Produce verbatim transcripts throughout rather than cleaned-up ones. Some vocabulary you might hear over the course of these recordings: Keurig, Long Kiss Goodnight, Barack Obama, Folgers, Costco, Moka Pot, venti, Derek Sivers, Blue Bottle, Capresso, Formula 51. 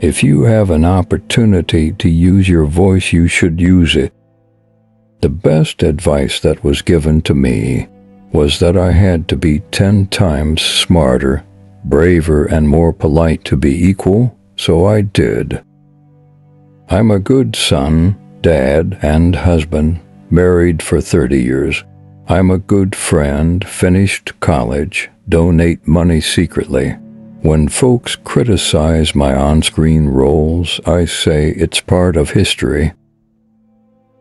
If you have an opportunity to use your voice, you should use it. The best advice that was given to me was that I had to be ten times smarter, braver, and more polite to be equal, so I did. I'm a good son, dad, and husband, married for thirty years. I'm a good friend, finished college, donate money secretly. When folks criticize my on-screen roles, I say it's part of history.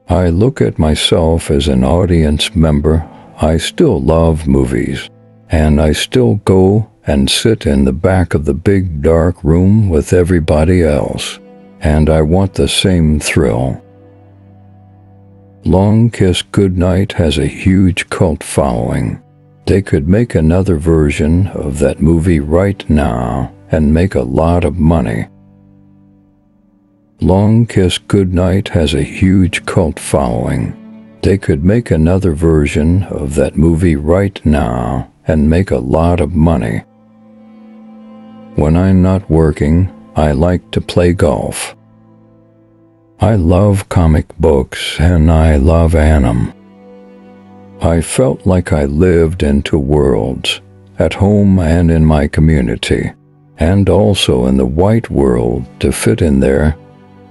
I look at myself as an audience member. I still love movies, and I still go and sit in the back of the big dark room with everybody else, and I want the same thrill. Long Kiss Goodnight has a huge cult following. They could make another version of that movie right now and make a lot of money. Long Kiss Goodnight has a huge cult following. They could make another version of that movie right now and make a lot of money. When I'm not working, I like to play golf. I love comic books and I love anime. I felt like I lived in two worlds, at home and in my community, and also in the white world. To fit in there,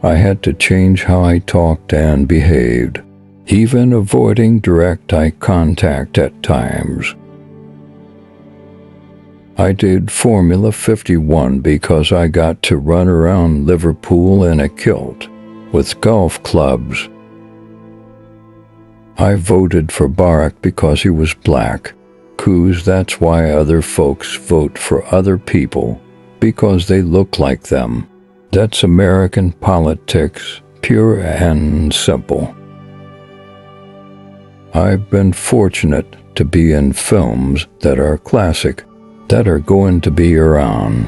I had to change how I talked and behaved, even avoiding direct eye contact at times. I did Formula fifty-one because I got to run around Liverpool in a kilt, with golf clubs. I voted for Barack because he was black. Coos, that's why other folks vote for other people, because they look like them. That's American politics, pure and simple. I've been fortunate to be in films that are classic, that are going to be around.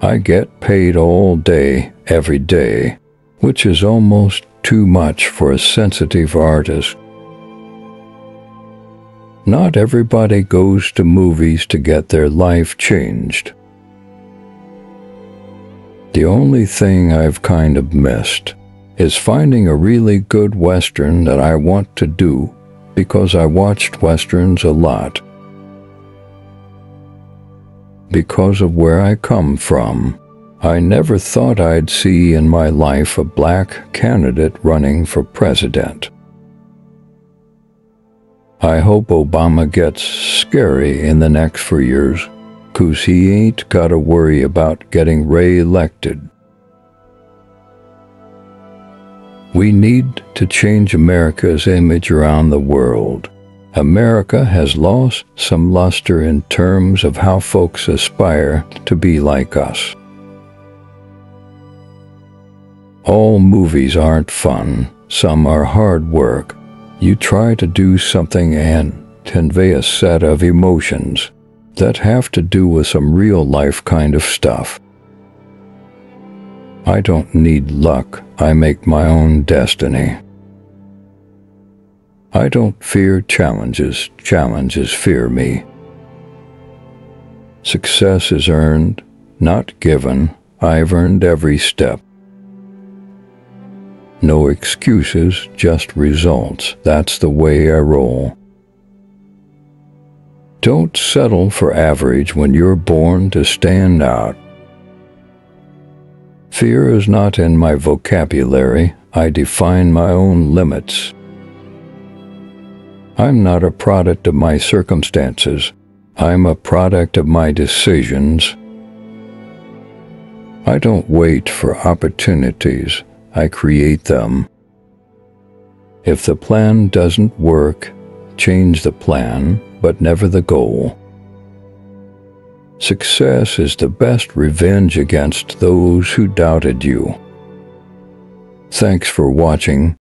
I get paid all day, every day, which is almost too much for a sensitive artist. Not everybody goes to movies to get their life changed. The only thing I've kind of missed is finding a really good Western that I want to do, because I watched Westerns a lot. Because of where I come from, I never thought I'd see in my life a black candidate running for president. I hope Obama gets scary in the next four years, 'cause he ain't gotta worry about getting re-elected. We need to change America's image around the world. America has lost some luster in terms of how folks aspire to be like us. All movies aren't fun. Some are hard work. You try to do something and convey a set of emotions that have to do with some real-life kind of stuff. I don't need luck. I make my own destiny. I don't fear challenges. Challenges fear me. Success is earned, not given. I've earned every step. No excuses, just results. That's the way I roll. Don't settle for average when you're born to stand out. Fear is not in my vocabulary. I define my own limits. I'm not a product of my circumstances. I'm a product of my decisions. I don't wait for opportunities. I create them. If the plan doesn't work, change the plan, but never the goal. Success is the best revenge against those who doubted you. Thanks for watching.